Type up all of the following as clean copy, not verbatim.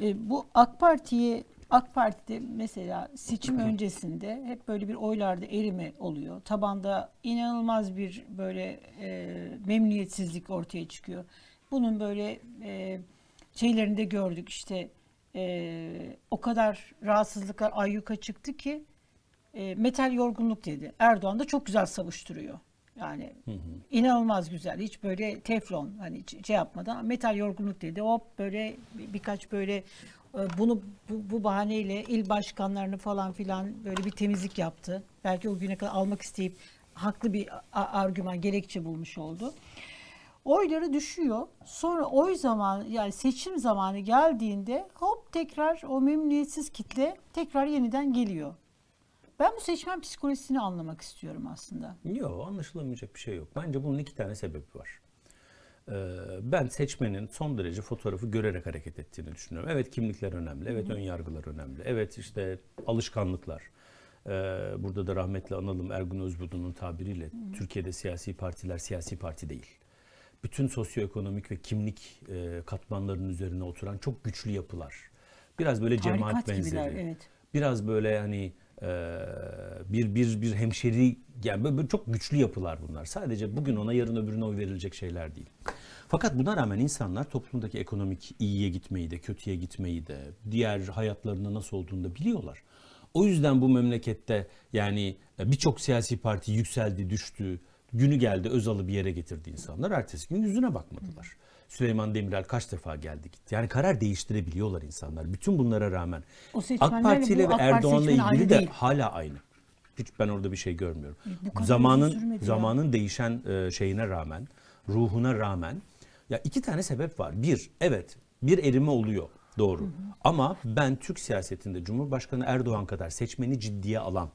Bu AK Parti'de mesela seçim öncesinde hep böyle bir oylarda erime oluyor. Tabanda inanılmaz bir böyle memnuniyetsizlik ortaya çıkıyor. Bunun böyle şeylerini de gördük işte o kadar rahatsızlıklar ayyuka çıktı ki metal yorgunluk dedi. Erdoğan da çok güzel savuşturuyor. Yani inanılmaz güzel. Hiç böyle teflon hani şey yapmadan metal yorgunluk dedi. Hop böyle birkaç böyle bunu bu bahaneyle il başkanlarını falan filan böyle bir temizlik yaptı. Belki o güne kadar almak isteyip haklı bir argüman, gerekçe bulmuş oldu. Oyları düşüyor. Sonra oy zamanı yani seçim zamanı geldiğinde hop tekrar o memnuniyetsiz kitle tekrar yeniden geliyor. Ben bu seçmen psikolojisini anlamak istiyorum aslında. Yok, anlaşılamayacak bir şey yok. Bence bunun iki tane sebebi var. Ben seçmenin son derece fotoğrafı görerek hareket ettiğini düşünüyorum. Evet, kimlikler önemli. Evet, ön yargılar önemli. Evet, işte alışkanlıklar. Burada da rahmetli analım Ergun Özburdu'nun tabiriyle Türkiye'de siyasi partiler siyasi parti değil. Bütün sosyoekonomik ve kimlik katmanlarının üzerine oturan çok güçlü yapılar. Biraz böyle tarikat cemaat benzeri. Gibiler, evet. Biraz böyle hani bir hemşeri, yani böyle çok güçlü yapılar bunlar. Sadece bugün ona yarın öbürüne oy verilecek şeyler değil. Fakat buna rağmen insanlar toplumdaki ekonomik iyiye gitmeyi de, kötüye gitmeyi de, diğer hayatlarında nasıl olduğunu da biliyorlar. O yüzden bu memlekette yani birçok siyasi parti yükseldi, düştü. Günü geldi Özal'ı bir yere getirdi insanlar. Ertesi gün yüzüne bakmadılar. Süleyman Demirel kaç defa geldi gitti. Yani karar değiştirebiliyorlar insanlar. Bütün bunlara rağmen AK Parti ile ve Erdoğan'la ilgili de hala aynı. Hiç ben orada bir şey görmüyorum. Zamanın değişen şeyine rağmen, ruhuna rağmen. Ya iki tane sebep var. Bir, evet bir erime oluyor. Doğru. Ama ben Türk siyasetinde Cumhurbaşkanı Erdoğan kadar seçmeni ciddiye alan,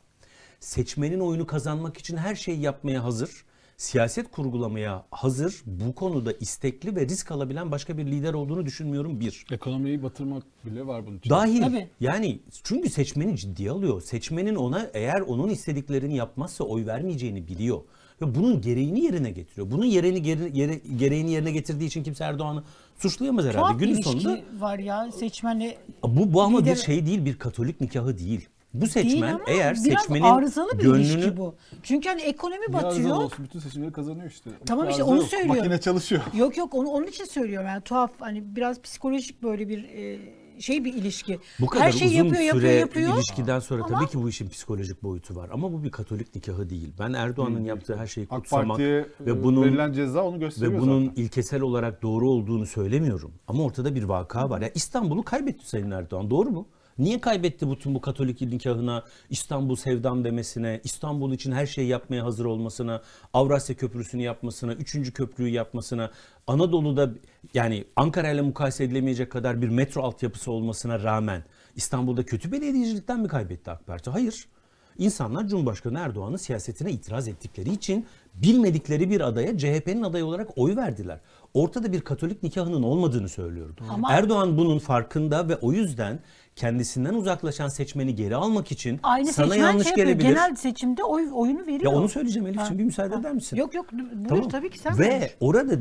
seçmenin oyunu kazanmak için her şeyi yapmaya hazır, siyaset kurgulamaya hazır, bu konuda istekli ve risk alabilen başka bir lider olduğunu düşünmüyorum bir. Ekonomiyi batırmak bile var bunun için. Dahil. Tabii. Yani çünkü seçmeni ciddiye alıyor. Seçmenin ona eğer onun istediklerini yapmazsa oy vermeyeceğini biliyor. Ve bunun gereğini yerine getiriyor. Bunun gereğini yerine getirdiği için kimse Erdoğan'ı suçlayamaz herhalde. Çok günün sonunda var ya seçmenle. Bu ama lider... bir şey değil, bir Katolik nikahı değil. Bu seçmen eğer seçmenin arızalı bir gönlünü... bu. Çünkü hani ekonomi batıyor. Olsun, bütün seçimleri kazanıyor işte. Tamam işte onu söylüyorum. Makine çalışıyor. Yok yok onu onun için söylüyorum. Yani tuhaf hani biraz psikolojik böyle bir şey bir ilişki. Bu kadar her şey uzun yapıyor. İlişkiden sonra ama... tabii ki bu işin psikolojik boyutu var. Ama bu bir Katolik nikahı değil. Ben Erdoğan'ın yaptığı her şeyi kutsamak ve bunun verilen ceza onu gösteriyor ve bunun zaten ilkesel olarak doğru olduğunu söylemiyorum. Ama ortada bir vaka var. Yani İstanbul'u kaybetti Sayın Erdoğan. Doğru mu? Niye kaybetti bütün bu Katolik nikahına, İstanbul sevdam demesine, İstanbul için her şeyi yapmaya hazır olmasına, Avrasya Köprüsü'nü yapmasına, 3. köprüyü yapmasına, Anadolu'da yani Ankara ile mukayese edilemeyecek kadar bir metro altyapısı olmasına rağmen İstanbul'da kötü belediyecilikten mi kaybetti AK Parti? Hayır. İnsanlar Cumhurbaşkanı Erdoğan'ın siyasetine itiraz ettikleri için bilmedikleri bir adaya CHP'nin adayı olarak oy verdiler. Ortada bir Katolik nikahının olmadığını söylüyordu. Ama Erdoğan bunun farkında ve o yüzden kendisinden uzaklaşan seçmeni geri almak için aynı sana yanlış gelebilir. Genel seçimde oyunu veriyor. Ya onu söyleyeceğim Elif'ciğim, bir müsaade eder misin? Yok yok buyur, tamam. Tabii ki sen. Ve konuş. Orada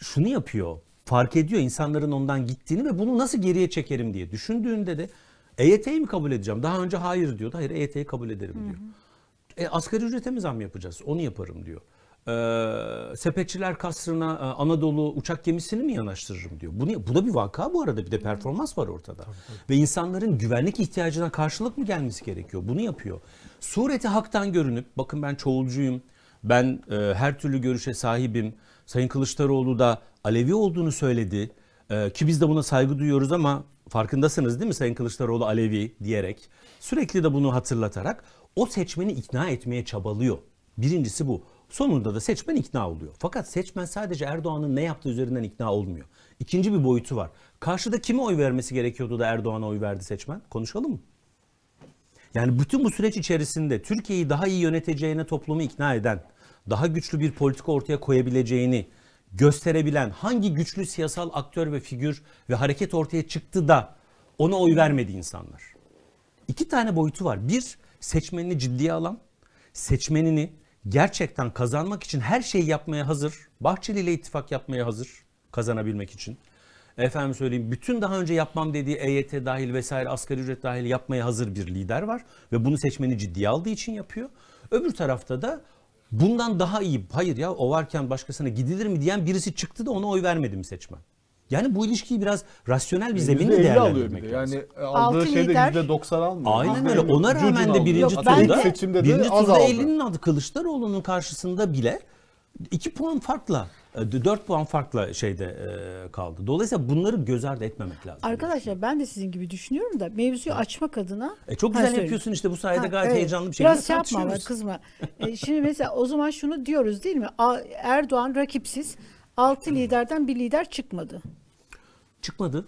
şunu yapıyor, fark ediyor insanların ondan gittiğini ve bunu nasıl geriye çekerim diye düşündüğünde de EYT'yi mi kabul edeceğim? Daha önce hayır diyordu, hayır EYT'yi kabul ederim diyor. Asgari ücrete mi zam yapacağız? Onu yaparım diyor. Sepetçiler kasrına Anadolu uçak gemisini mi yanaştırırım diyor. Bu da bir vaka bu arada, bir de performans var ortada. Tabii. Ve insanların güvenlik ihtiyacına karşılık mı gelmesi gerekiyor? Bunu yapıyor. Sureti haktan görünüp bakın ben çoğulcuyum, ben her türlü görüşe sahibim. Sayın Kılıçdaroğlu da Alevi olduğunu söyledi ki biz de buna saygı duyuyoruz ama farkındasınız değil mi Sayın Kılıçdaroğlu Alevi diyerek sürekli de bunu hatırlatarak o seçmeni ikna etmeye çabalıyor. Birincisi bu. Sonunda da seçmen ikna oluyor. Fakat seçmen sadece Erdoğan'ın ne yaptığı üzerinden ikna olmuyor. İkinci bir boyutu var. Karşıda kime oy vermesi gerekiyordu da Erdoğan'a oy verdi seçmen? Konuşalım mı? Yani bütün bu süreç içerisinde Türkiye'yi daha iyi yöneteceğine toplumu ikna eden, daha güçlü bir politika ortaya koyabileceğini gösterebilen hangi güçlü siyasal aktör ve figür ve hareket ortaya çıktı da ona oy vermedi insanlar? İki tane boyutu var. Bir, seçmenini ciddiye alan, seçmenini gerçekten kazanmak için her şeyi yapmaya hazır. Bahçeli ile ittifak yapmaya hazır kazanabilmek için. efendim söyleyeyim bütün daha önce yapmam dediği EYT dahil vesaire asgari ücret dahil yapmaya hazır bir lider var ve bunu seçmeni ciddiye aldığı için yapıyor. Öbür tarafta da bundan daha iyi, hayır ya o varken başkasına gidilir mi diyen birisi çıktı da ona oy vermedi mi seçmen? Yani bu ilişkiyi biraz rasyonel bir zeminle değerlendirmek de. Yani aldığı şeyde %90 almıyor. Aynen öyle. Ona rağmen de birinci turda 50'nin adı Kılıçdaroğlu'nun karşısında bile 2 puan farkla 4 puan farkla şeyde kaldı. Dolayısıyla bunları göz ardı etmemek lazım. Arkadaşlar ben de sizin gibi düşünüyorum da mevzuyu açmak adına. Çok güzel yapıyorsun işte bu sayede gayet heyecanlı bir şekilde tartışıyoruz. Biraz yapma kızma. Şimdi mesela o zaman şunu diyoruz değil mi? Erdoğan rakipsiz 6 liderden bir lider çıkmadı. Çıkmadı.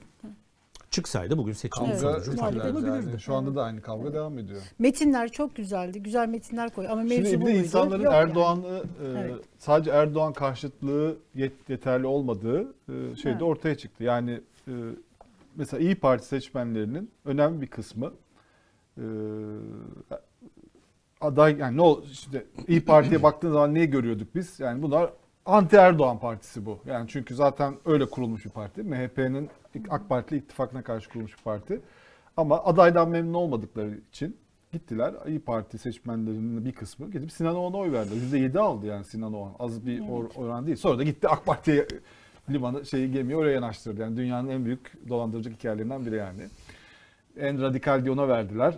Çıksaydı bugün seçim sonucu farklı olabilirdi. Şu anda da aynı kavga devam ediyor. Metinler çok güzeldi. Güzel metinler koy. Ama mevzu şimdi bu insanların Erdoğan'ı yani. Sadece Erdoğan karşıtlığı yeterli olmadığı şeyde ortaya çıktı. Yani mesela İYİ Parti seçmenlerinin önemli bir kısmı aday yani işte İYİ Parti'ye baktığın zaman neyi görüyorduk biz? Yani bunlar anti Erdoğan partisi bu. Yani çünkü zaten öyle kurulmuş bir parti. MHP'nin AK Partili ittifakına karşı kurulmuş bir parti. Ama adaydan memnun olmadıkları için gittiler. İYİ Parti seçmenlerinin bir kısmı gidip Sinan Oğan'a oy verdi. %7 aldı yani Sinan Oğan. Az bir oran değil. Sonra da gitti AK Parti'ye limanı gemiyi oraya yanaştırdı. Yani dünyanın en büyük dolandırıcı hikayelerinden biri yani. En radikal diye ona verdiler.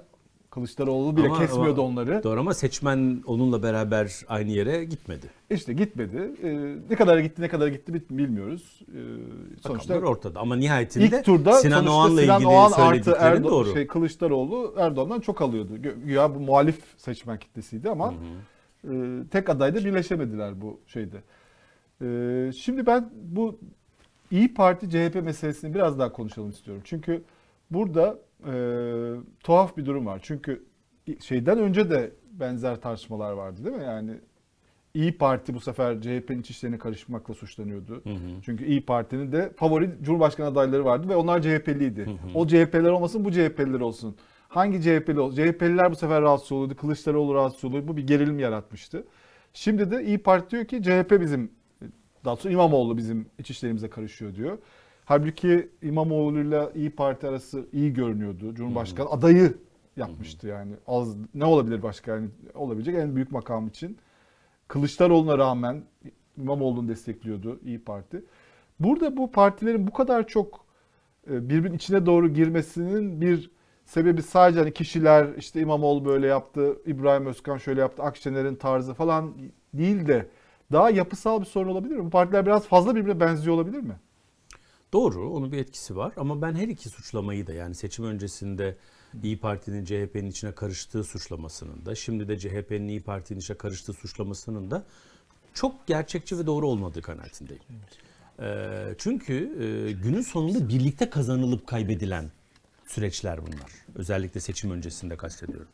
Kılıçdaroğlu bile kesmiyordu onları. Doğru ama seçmen onunla beraber aynı yere gitmedi. İşte gitmedi. Ne kadar gitti bilmiyoruz. Sonuçta ortada ama nihayetinde ilk turda Sinan Oğan'la ilgili söylediklerin doğru. Kılıçdaroğlu Erdoğan'dan çok alıyordu. Ya bu muhalif seçmen kitlesiydi ama tek adayda birleşemediler bu şeyde. Şimdi ben bu İYİ Parti CHP meselesini biraz daha konuşalım istiyorum. Çünkü burada tuhaf bir durum var. Çünkü şeyden önce de benzer tartışmalar vardı değil mi? Yani İYİ Parti bu sefer CHP'nin iç işlerine karışmakla suçlanıyordu. Hı hı. Çünkü İYİ Parti'nin de favori Cumhurbaşkanı adayları vardı ve onlar CHP'liydi. Hı hı. O CHP'ler olmasın, bu CHP'liler olsun. Hangi CHP'li olsun? CHP'liler bu sefer rahatsız oluyordu. Kılıçdaroğlu rahatsız oluyordu. Bu bir gerilim yaratmıştı. Şimdi de İYİ Parti diyor ki CHP bizim, daha sonra İmamoğlu bizim iç işlerimize karışıyor diyor. Halbuki İmamoğlu'yla İYİ Parti arası iyi görünüyordu. Cumhurbaşkanı adayı yapmıştı yani. Az ne olabilir başka yani olabilecek en büyük makam için. Kılıçdaroğlu'na rağmen İmamoğlu'nu destekliyordu İYİ Parti. Burada bu partilerin bu kadar çok birbirinin içine doğru girmesinin bir sebebi sadece hani kişiler işte İmamoğlu böyle yaptı, İbrahim Özkan şöyle yaptı, Akşener'in tarzı falan değil de daha yapısal bir sorun olabilir mi? Bu partiler biraz fazla birbirine benziyor olabilir mi? Doğru, onun bir etkisi var ama ben her iki suçlamayı da yani seçim öncesinde İYİ Parti'nin CHP'nin içine karıştığı suçlamasının da şimdi de CHP'nin İYİ Parti'nin içine karıştığı suçlamasının da çok gerçekçi ve doğru olmadığı kanaatindeyim. Çünkü günün sonunda birlikte kazanılıp kaybedilen süreçler bunlar. Özellikle seçim öncesinde kastediyorum.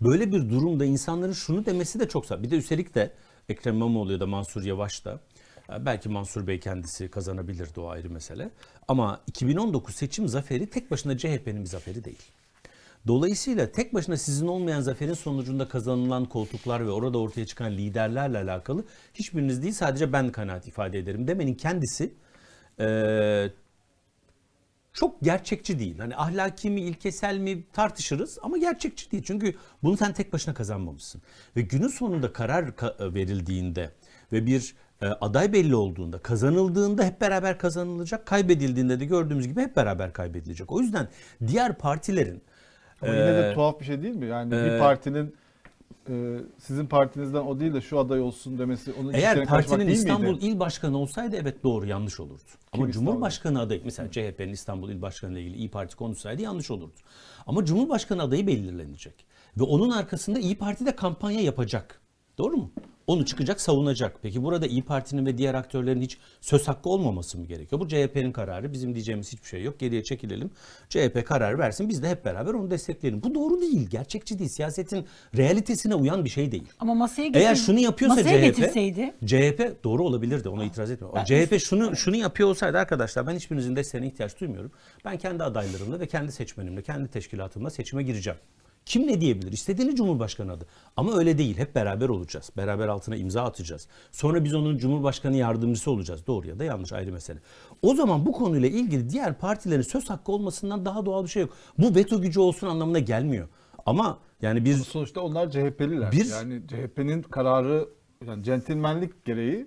Böyle bir durumda insanların şunu demesi de çok... Bir de üstelik de Ekrem İmamoğlu ya da Mansur Yavaş da belki Mansur Bey kendisi kazanabilirdi, o ayrı mesele. Ama 2019 seçim zaferi tek başına CHP'nin bir zaferi değil. Dolayısıyla tek başına sizin olmayan zaferin sonucunda kazanılan koltuklar ve orada ortaya çıkan liderlerle alakalı hiçbiriniz değil sadece ben kanaat ifade ederim demenin kendisi çok gerçekçi değil. Hani ahlaki mi, ilkesel mi tartışırız ama gerçekçi değil. Çünkü bunu sen tek başına kazanmamışsın. Ve günün sonunda karar verildiğinde ve bir aday belli olduğunda, kazanıldığında hep beraber kazanılacak, kaybedildiğinde de gördüğümüz gibi hep beraber kaybedilecek. O yüzden diğer partilerin... Ama yine de tuhaf bir şey değil mi? Yani bir partinin sizin partinizden o değil de şu aday olsun demesi onun için eğer partinin İstanbul İl Başkanı olsaydı evet doğru yanlış olurdu. Ama kim Cumhurbaşkanı İstanbul adayı mesela CHP'nin İstanbul İl Başkanı ile ilgili İYİ Parti konuşsaydı yanlış olurdu. Ama Cumhurbaşkanı adayı belirlenecek ve onun arkasında İYİ Parti de kampanya yapacak. Doğru mu? Onu çıkacak, savunacak. Peki burada İYİ Parti'nin ve diğer aktörlerin hiç söz hakkı olmaması mı gerekiyor? Bu CHP'nin kararı. Bizim diyeceğimiz hiçbir şey yok. Geriye çekilelim. CHP karar versin. Biz de hep beraber onu destekleyelim. Bu doğru değil. Gerçekçi değil. Siyasetin realitesine uyan bir şey değil. Ama masaya getir. Eğer şunu yapıyorsa CHP doğru olabilirdi. Ona itiraz etmiyorum. CHP şunu yapıyor olsaydı arkadaşlar ben hiçbirinizin desteğine ihtiyaç duymuyorum. Ben kendi adaylarımla ve kendi seçmenimle, kendi teşkilatımla seçime gireceğim. Kim ne diyebilir? İstediğini Cumhurbaşkanı adı. Ama öyle değil. Hep beraber olacağız. Beraber altına imza atacağız. Sonra biz onun Cumhurbaşkanı yardımcısı olacağız. Doğru ya da yanlış ayrı mesele. O zaman bu konuyla ilgili diğer partilerin söz hakkı olmasından daha doğal bir şey yok. Bu veto gücü olsun anlamına gelmiyor. Ama yani biz... Ama sonuçta onlar CHP'liler. Yani CHP'nin kararı... Yani centilmenlik gereği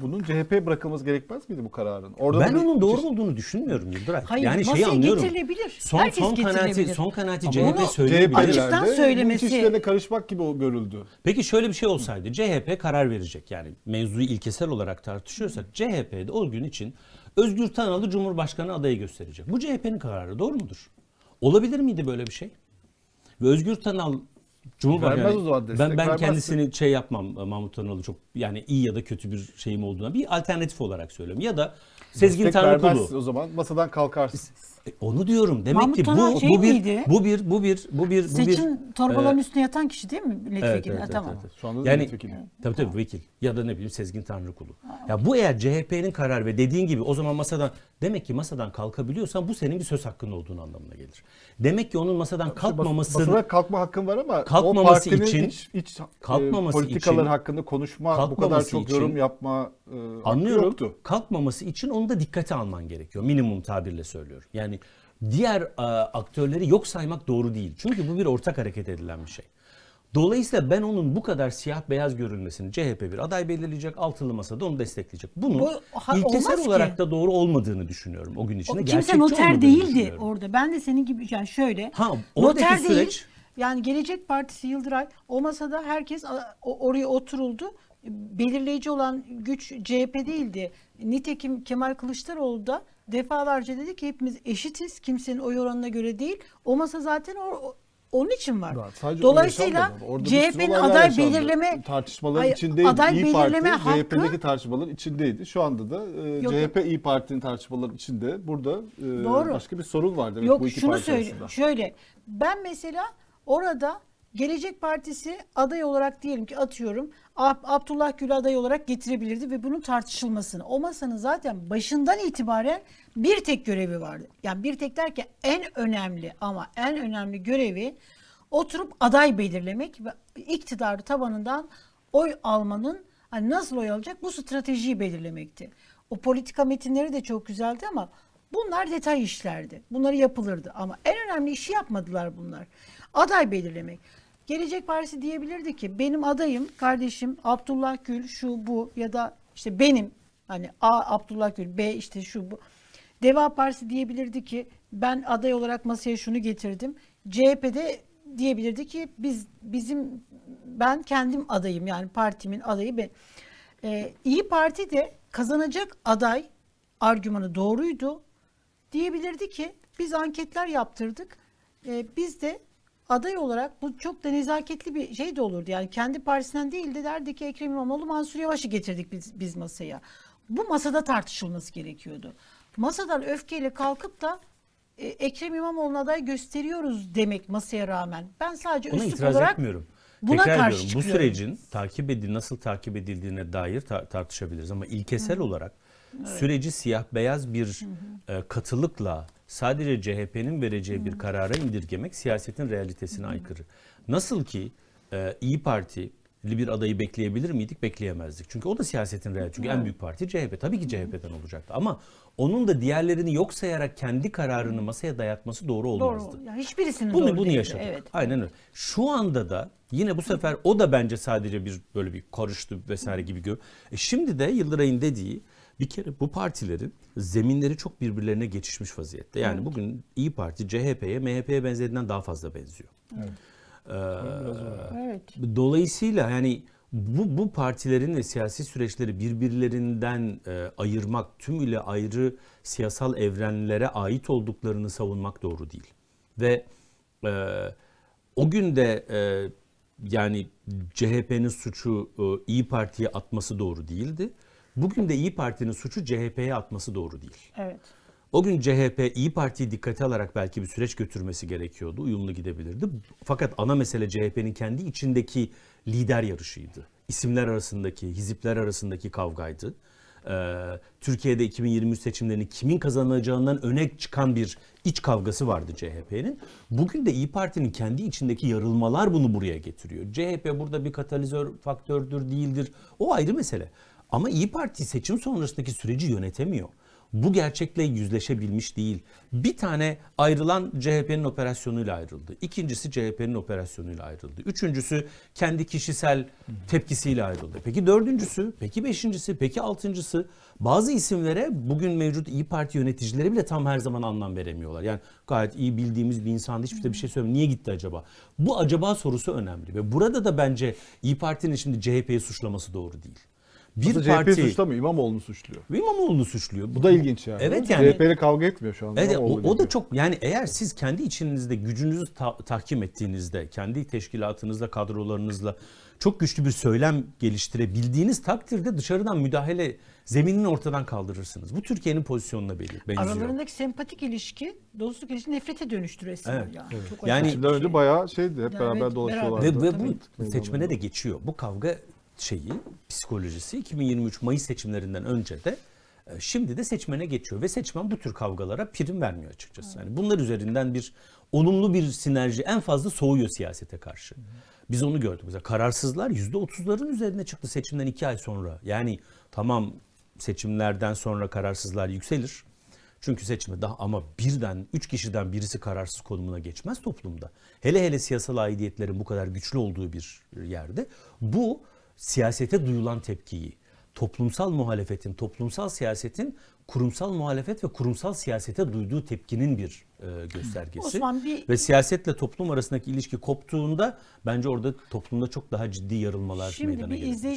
bunun CHP'ye bırakılması gerekmez miydi bu kararın? Orada ben onun doğru olduğunu düşünmüyorum Yıldıray. Hayır, yani şeyi anlıyorum. Getirilebilir. Son kanaati CHP söyleyebilir. Bunun işlerine karışmak gibi görüldü. Peki şöyle bir şey olsaydı, CHP karar verecek, yani mevzuyu ilkesel olarak tartışıyorsak CHP'de o gün için Özgür Tanal'ı Cumhurbaşkanı adayı gösterecek. Bu CHP'nin kararı, doğru mudur? Olabilir miydi böyle bir şey? Ve Özgür Tanal Cumhurbaşkanı, ben kendisini şey yapmam, Mahmut Tanrıkulu çok, yani iyi ya da kötü bir şeyim olduğuna bir alternatif olarak söylüyorum. Ya da Sezgin Tanrıkulu. O zaman masadan kalkarsın. Onu diyorum. Demek Mahmut ki bu bir seçim torbalarının üstüne yatan kişi değil mi milletvekili? Evet, tamam. Evet. Şu anda da yani milletvekili. Tabii vekil ya da ne bileyim Sezgin Tanrıkulu. Ya bu eğer CHP'nin kararı ve dediğin gibi o zaman masadan, demek ki masadan kalkabiliyorsan bu senin bir söz hakkın olduğunu anlamına gelir. Demek ki onun masadan kalkmaması, masadan kalkma hakkın var ama kalkmaması, o partinin için iç politikalar için, hakkında konuşma, bu kadar çok için, yorum yapma anlıyorum, hakkı yoktu. Kalkmaması için onu da dikkate alman gerekiyor. Minimum tabirle söylüyorum. Yani diğer aktörleri yok saymak doğru değil. Çünkü bu bir ortak hareket edilen bir şey. Dolayısıyla ben onun bu kadar siyah beyaz görülmesini, CHP bir aday belirleyecek, altılı masada onu destekleyecek. Bunun ilkesel olarak da doğru olmadığını düşünüyorum. O gün içinde gerçekçi olmadığını düşünüyorum. Kimse noter değildi orada. Ben de senin gibi yani şöyle. Noter süreç... değil. Yani Gelecek Partisi, Yıldıray, o masada herkes oraya oturuldu. Belirleyici olan güç CHP değildi. Nitekim Kemal Kılıçdaroğlu da defalarca dedi ki hepimiz eşitiz. Kimsenin oy oranına göre değil. O masa zaten onun için var. Evet, dolayısıyla CHP'nin aday belirleme tartışmaları içindeydi. Aday İYİ belirleme hakkı CHP'deki tartışmaların içindeydi. Şu anda da CHP İYİ Parti'nin tartışmaları içinde. Burada başka bir sorun var demek. Yok, bu iki şunu söyleyeyim. Şöyle, ben mesela orada Gelecek Partisi aday olarak diyelim ki atıyorum Abdullah Gül aday olarak getirebilirdi ve bunun tartışılmasını. O masanın zaten başından itibaren bir tek görevi vardı. Yani bir tek derken en önemli görevi oturup aday belirlemek ve iktidarı tabanından oy almanın, hani nasıl oy alacak, bu stratejiyi belirlemekti. O politika metinleri de çok güzeldi ama bunlar detay işlerdi. Bunları yapılırdı ama en önemli işi yapmadılar bunlar. Aday belirlemek. Gelecek Partisi diyebilirdi ki benim adayım kardeşim Abdullah Gül şu bu, ya da işte benim hani A Abdullah Gül, B işte şu bu. Deva Partisi diyebilirdi ki ben aday olarak masaya şunu getirdim. CHP'de diyebilirdi ki ben kendim adayım, yani partimin adayı ben. İYİ Parti de kazanacak aday argümanı doğruydu. Diyebilirdi ki biz anketler yaptırdık. Biz de aday olarak, bu çok da nezaketli bir şey de olurdu. Yani kendi partisinden değil de derdi ki Ekrem İmamoğlu, Mansur Yavaş'ı getirdik biz masaya. Bu masada tartışılması gerekiyordu. Masadan öfkeyle kalkıp da Ekrem İmamoğlu'na aday gösteriyoruz demek masaya rağmen. Ben sadece ona üslup olarak etmiyorum. Buna tekrar karşı diyorum, çıkıyorum. Bu sürecin nasıl takip edildiğine dair tartışabiliriz. Ama ilkesel olarak süreci siyah beyaz bir katılıkla sadece CHP'nin vereceği bir karara indirgemek siyasetin realitesine aykırı. Nasıl ki İYİ Partili bir adayı bekleyebilir miydik? Bekleyemezdik. Çünkü o da siyasetin realitesi. Çünkü en büyük parti CHP. Tabii ki CHP'den olacaktı. Ama onun da diğerlerini yok sayarak kendi kararını masaya dayatması doğru olmazdı. Doğru. Yani hiçbirisinin bunu yaşadık. Evet. Aynen öyle. Şu anda da yine bu sefer o da bence sadece bir böyle bir karıştı vesaire gibi görünüyor. Şimdi de Yıldıray'ın dediği, bir kere bu partilerin zeminleri çok birbirlerine geçişmiş vaziyette. Yani bugün İYİ Parti CHP'ye, MHP'ye benzediğinden daha fazla benziyor. Evet. Dolayısıyla yani bu partilerin ve siyasi süreçleri birbirlerinden ayırmak, tümüyle ayrı siyasal evrenlere ait olduklarını savunmak doğru değil. Ve o gün de yani CHP'nin suçu İYİ Parti'ye atması doğru değildi. Bugün de İYİ Parti'nin suçu CHP'ye atması doğru değil. Evet. O gün CHP İYİ Parti'yi dikkate alarak belki bir süreç götürmesi gerekiyordu. Uyumlu gidebilirdi. Fakat ana mesele CHP'nin kendi içindeki lider yarışıydı. İsimler arasındaki, hizipler arasındaki kavgaydı. Türkiye'de 2023 seçimlerini kimin kazanacağından öne çıkan bir iç kavgası vardı CHP'nin. Bugün de İYİ Parti'nin kendi içindeki yarılmalar bunu buraya getiriyor. CHP burada bir katalizör faktördür, değildir. O ayrı mesele. Ama İYİ Parti seçim sonrasındaki süreci yönetemiyor. Bu gerçekle yüzleşebilmiş değil. Bir tane ayrılan CHP'nin operasyonuyla ayrıldı. İkincisi CHP'nin operasyonuyla ayrıldı. Üçüncüsü kendi kişisel tepkisiyle ayrıldı. Peki dördüncüsü, peki beşincisi, peki altıncısı. Bazı isimlere, bugün mevcut İYİ Parti yöneticileri bile tam her zaman anlam veremiyorlar. Yani gayet iyi bildiğimiz bir insandı, hiçbir de bir şey söylemiyor. Niye gitti acaba? Bu acaba sorusu önemli. Ve burada da bence İYİ Parti'nin şimdi CHP'yi suçlaması doğru değil. Bir parti suçlamıyor, İmamoğlu'nu suçluyor. İmamoğlu'nu suçluyor. Bu da ilginç yani. Evet yani. CHP'yle kavga etmiyor şu anda. Evet, o da çok yani, eğer siz kendi içinizde gücünüzü tahkim ettiğinizde, kendi teşkilatınızla, kadrolarınızla çok güçlü bir söylem geliştirebildiğiniz takdirde dışarıdan müdahale zeminini ortadan kaldırırsınız. Bu Türkiye'nin pozisyonuna benziyor. Aralarındaki sempatik ilişki, dostluk ilişki nefrete dönüştüresi. Evet. Yani, evet. Çok yani şimdi önce bayağı şeydi, hep beraber evet, dolaşıyorlardı. Ve bu seçmene de geçiyor. Bu kavga şeyi, psikolojisi 2023 Mayıs seçimlerinden önce de şimdi de seçmene geçiyor ve seçmen bu tür kavgalara prim vermiyor açıkçası. Yani bunlar üzerinden bir olumlu bir sinerji, en fazla soğuyor siyasete karşı. Biz onu gördük. Mesela kararsızlar %30'ların üzerine çıktı seçimden 2 ay sonra. Yani tamam, seçimlerden sonra kararsızlar yükselir. Çünkü seçime daha, ama birden 3 kişiden birisi kararsız konumuna geçmez toplumda. Hele hele siyasal aidiyetlerin bu kadar güçlü olduğu bir yerde bu siyasete duyulan tepkiyi, toplumsal muhalefetin, toplumsal siyasetin, kurumsal muhalefet ve kurumsal siyasete duyduğu tepkinin bir göstergesi. Osman, ve siyasetle toplum arasındaki ilişki koptuğunda bence orada toplumda çok daha ciddi yarılmalar meydana geliyor.